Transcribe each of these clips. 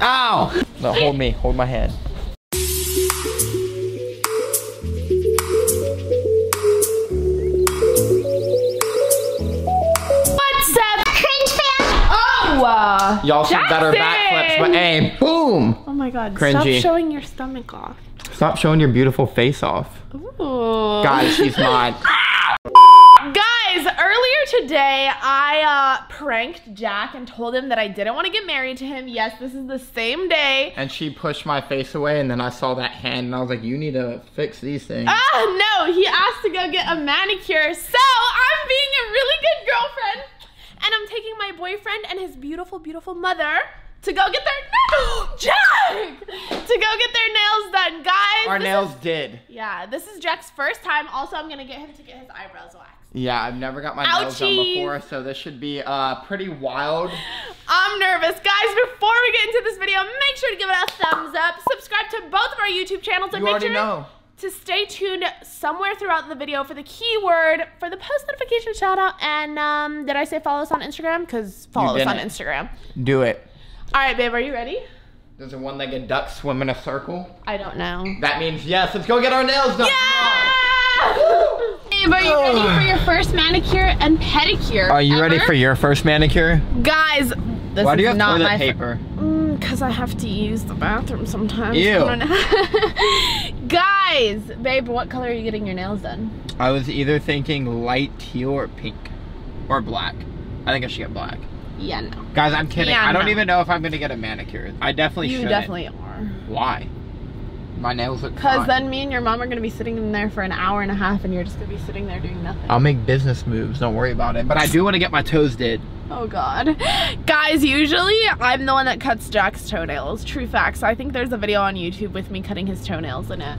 Ow! No, hold me. Hold my hand. What's up, cringe fan? Oh! Y'all should better backflips, but aim. Boom! Oh my god. Cringy. Stop showing your stomach off. Stop showing your beautiful face off. Ooh. Guys, she's mine. Guys, earlier today, I pranked Jack and told him that I didn't want to get married to him. Yes, this is the same day. And she pushed my face away, and then I saw that hand, and I was like, you need to fix these things. Oh, no. He asked to go get a manicure, so I'm being a really good girlfriend, and I'm taking my boyfriend and his beautiful, beautiful mother to go get their nails done, guys. Our nails did. Yeah, this is Jack's first time. Also, I'm gonna get him to get his eyebrows waxed. Yeah, I've never got my nails done before, so this should be pretty wild. I'm nervous. Guys, before we get into this video, make sure to give it a thumbs up. Subscribe to both of our YouTube channels, and make sure to stay tuned somewhere throughout the video for the keyword for the post notification shout out. And did I say follow us on Instagram? Because follow us on Instagram. Do it. All right, babe, are you ready? Does a one-legged duck swim in a circle? I don't know. That means yes. Let's go get our nails done. Yeah! Babe, are you ready for your first manicure and pedicure? Are you ready for your first manicure? Guys, this Why do you is have not toilet my paper? Because I have to use the bathroom sometimes. Ew. Guys, babe, what color are you getting your nails done? I was either thinking light teal or pink or black. I think I should get black. Yeah, no. Guys, I'm kidding. Yeah, I don't even know if I'm going to get a manicure. I definitely shouldn't. You definitely are. Why? My nails look fine. Because then me and your mom are going to be sitting in there for an hour and a half, and you're just going to be sitting there doing nothing. I'll make business moves. Don't worry about it. But I do want to get my toes did. Oh, God. Guys, usually I'm the one that cuts Jack's toenails. True facts. I think there's a video on YouTube with me cutting his toenails in it.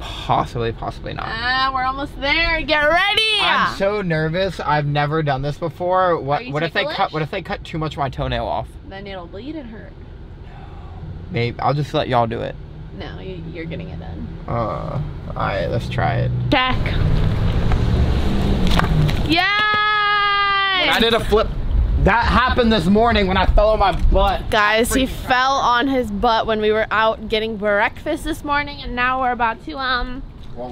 Possibly not. We're almost there. Get ready. I'm so nervous. I've never done this before. What if they cut too much of my toenail off? Then it'll bleed and hurt. Maybe I'll just let y'all do it. No, you're getting it done. All right, let's try it. Jack. Yay! I did a flip. That happened this morning when I fell on my butt. Guys, he fell on his butt when we were out getting breakfast this morning, and now we're about to, Well,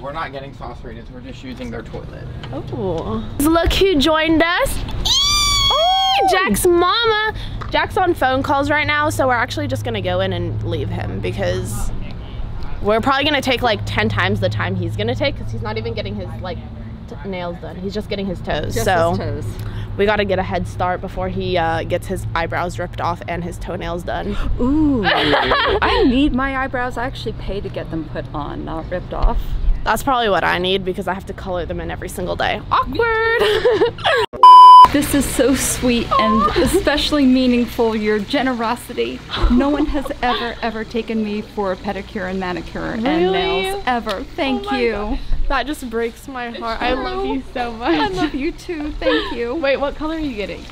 we're not getting sauceritas, we're just using their toilet. Oh. Look who joined us. Oh, Jack's mama. Jack's on phone calls right now, so we're actually just gonna go in and leave him because we're probably gonna take like 10 times the time he's gonna take because he's not even getting his, like, nails done. He's just getting his toes. Just his toes. We gotta get a head start before he gets his eyebrows ripped off and his toenails done. Ooh. I need my eyebrows. I actually pay to get them put on, not ripped off. That's probably what I need because I have to color them in every single day. Awkward. This is so sweet and especially meaningful, your generosity. No one has ever taken me for a pedicure and manicure and nails ever. Thank you. God. That just breaks my heart. I love you so much. I love you too. Thank you. Wait, what color are you getting?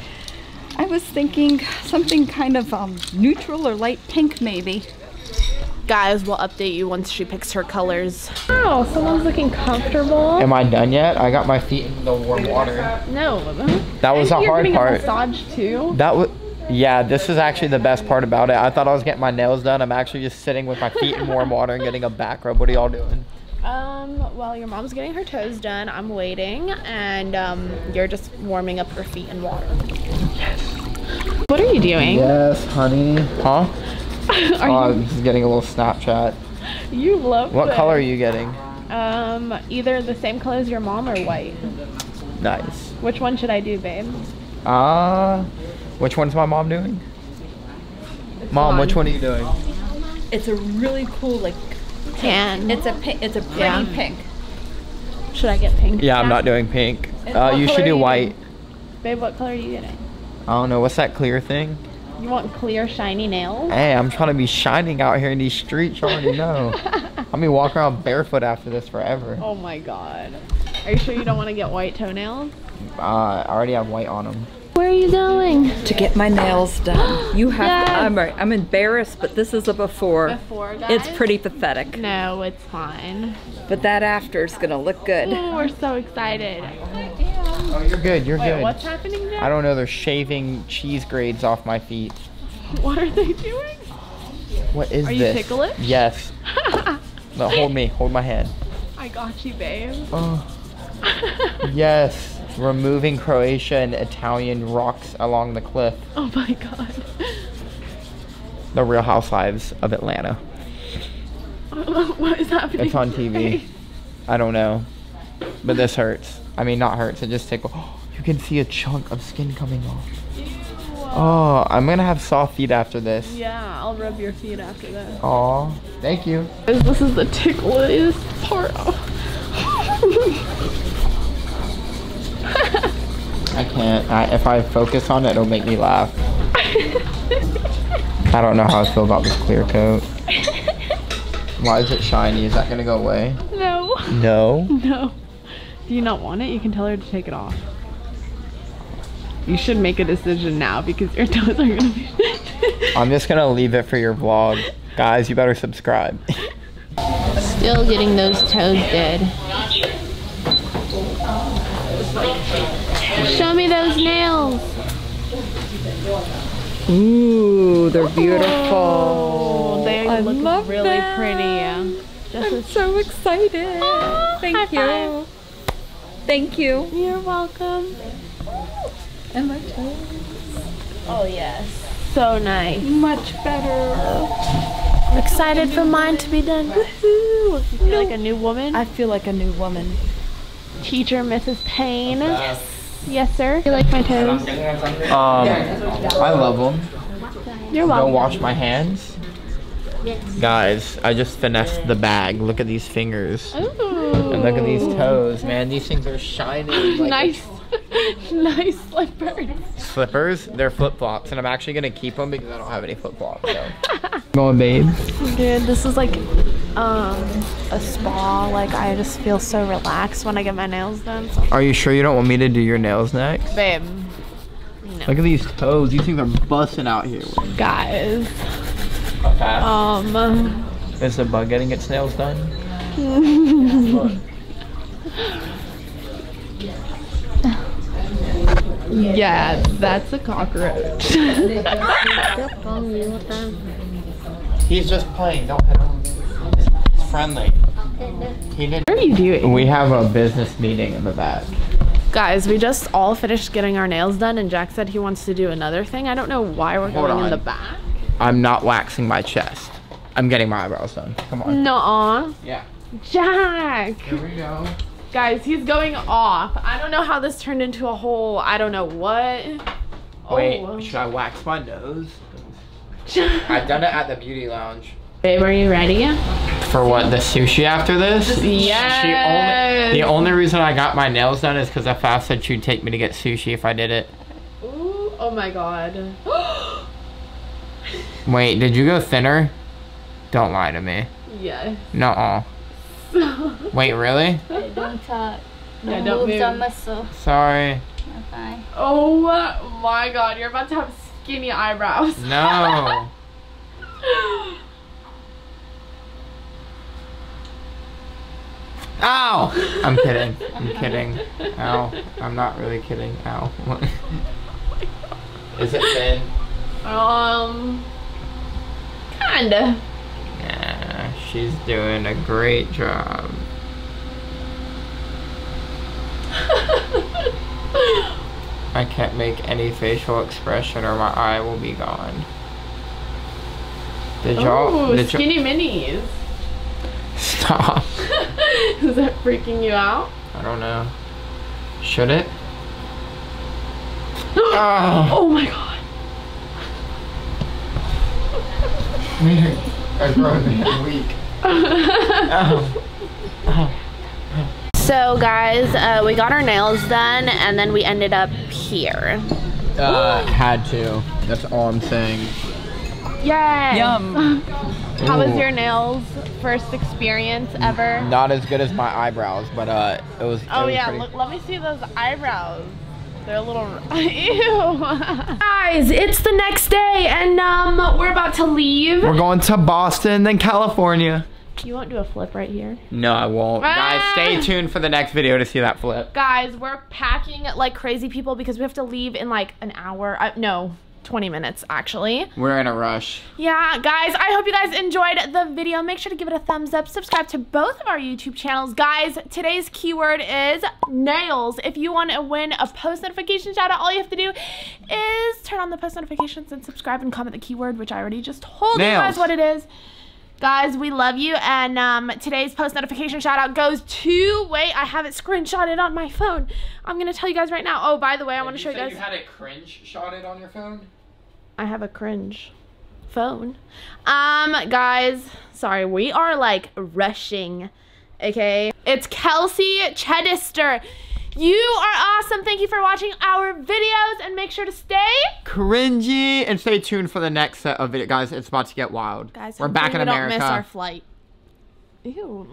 I was thinking something kind of neutral or light pink maybe. Guys, we'll update you once she picks her colors. Oh, someone's looking comfortable. Am I done yet? I got my feet in the warm water. No. That was the hard part. You're getting a massage too? Yeah, this is actually the best part about it. I thought I was getting my nails done. I'm actually just sitting with my feet in warm water and getting a back rub. What are y'all doing? Well, your mom's getting her toes done. I'm waiting, and you're just warming up your feet in water. Yes. What are you doing? Yes, honey. Huh? I'm just getting a little Snapchat. You love it. What color are you getting? Either the same color as your mom or white. Nice. Which one should I do, babe? Which one's my mom doing? Mom, which one are you doing? It's a really cool, like, tan. It's a pretty pink. Should I get pink? Yeah, I'm not doing pink. You should do white. Babe, what color are you getting? I don't know. What's that clear thing? You want clear, shiny nails? Hey, I'm trying to be shining out here in these streets. You already know. I'm going to walk around barefoot after this forever. Oh, my God. Are you sure you don't want to get white toenails? I already have white on them. Where are you going? To get my nails done. You have to. I'm embarrassed, but this is a before. Before, guys? It's pretty pathetic. No, it's fine. But that after is going to look good. Ooh, we're so excited. Oh, you're good. Wait, what's happening there? I don't know. They're shaving cheese grates off my feet. What are they doing? What is this? Are you ticklish? Yes. No, hold me. Hold my hand. I got you, babe. Oh. Yes. Removing Croatia and Italian rocks along the cliff. Oh my god. The Real Housewives of Atlanta. What is happening? It's on TV. I don't know. But this hurts. I mean, not hurts. It just tickles. Oh, you can see a chunk of skin coming off. Ew. Oh, I'm going to have soft feet after this. Yeah, I'll rub your feet after this. Aw, thank you. This is the tickliest part. I can't. If I focus on it, it'll make me laugh. I don't know how I feel about this clear coat. Why is it shiny? Is that gonna go away? No. No? No. Do you not want it? You can tell her to take it off. You should make a decision now because your toes are gonna be... I'm just gonna leave it for your vlog. Guys, you better subscribe. Still getting those toes dead. Show me those nails. Ooh, they're beautiful. Oh, they look really pretty. I'm so excited. Oh, thank you. High five. Thank you. You're welcome. And my toes. Oh yes. So nice. Much better. I'm excited for mine to be done. Woohoo! You feel like a new woman? I feel like a new woman. Teacher Mrs. Payne. Yes. Yes, sir. You like my toes? I love them. You're welcome. Go wash my hands. Yes. Guys, I just finessed the bag. Look at these fingers. Ooh. And look at these toes, man. These things are shiny. Like nice. Nice slippers. Slippers? They're flip-flops, and I'm actually going to keep them because I don't have any flip-flops. So. Going, babe? Dude, this is like a spa. Like, I just feel so relaxed when I get my nails done. So. Are you sure you don't want me to do your nails next? Babe, no. Look at these toes. These things are busting out here. Guys. Okay. Is the bug getting its nails done? Yeah, that's a cockroach. He's just playing. Don't hit him. He's friendly. He didn't. What are you doing? We have a business meeting in the back. Guys, we just all finished getting our nails done, and Jack said he wants to do another thing. I don't know why we're going in the back. I'm not waxing my chest. I'm getting my eyebrows done. Come on. Nuh-uh. Yeah. Jack. Here we go. Guys, he's going off. I don't know how this turned into a whole, I don't know what. Wait, should I wax my nose? I've done it at the beauty lounge. Babe, are you ready? For what, the sushi after this? Yes. The only reason I got my nails done is because Afaf said she'd take me to get sushi if I did it. Ooh, oh my God. Wait, did you go thinner? Don't lie to me. Yes. Nuh-uh. Wait, really? Hey, don't talk. No, yeah, don't move. On myself. Sorry. Okay. Oh my God, you're about to have skinny eyebrows. No. Ow! I'm kidding. I'm kidding. Ow. I'm not really kidding. Ow. Is it thin? Kinda. She's doing a great job. I can't make any facial expression or my eye will be gone. Did y'all skinny minis? Stop. Is that freaking you out? I don't know. Should it? Oh. Oh my God. A grown man week. So guys, we got our nails done and then we ended up here. Had to. That's all I'm saying. Yay! Yum! How was your nails? First experience ever? Not as good as my eyebrows, but it was. Oh yeah, look, let me see those eyebrows. They're a little, ew. Guys, it's the next day and we're about to leave. We're going to Boston, then California. You won't do a flip right here? No, I won't. Ah! Guys, stay tuned for the next video to see that flip. Guys, we're packing like crazy people because we have to leave in like an hour. No, 20 minutes, actually. We're in a rush. Yeah, guys, I hope you guys enjoyed the video. Make sure to give it a thumbs up. Subscribe to both of our YouTube channels. Guys, today's keyword is nails. If you want to win a post notification shout out, all you have to do is turn on the post notifications and subscribe and comment the keyword, which I already just told you guys what it is. Guys, we love you, and today's post notification shout out goes to, wait, I have it screenshotted on my phone. I'm gonna tell you guys right now. Oh, by the way, I want to show you guys. You had it cringe shotted on your phone? I have a cringe phone. Guys, sorry, we are like rushing, okay? It's Kelsey Chedister. You are awesome. Thank you for watching our videos, and make sure to stay cringy and stay tuned for the next set of videos. Guys, it's about to get wild. Guys, we're back in America. Don't miss our flight. Ew.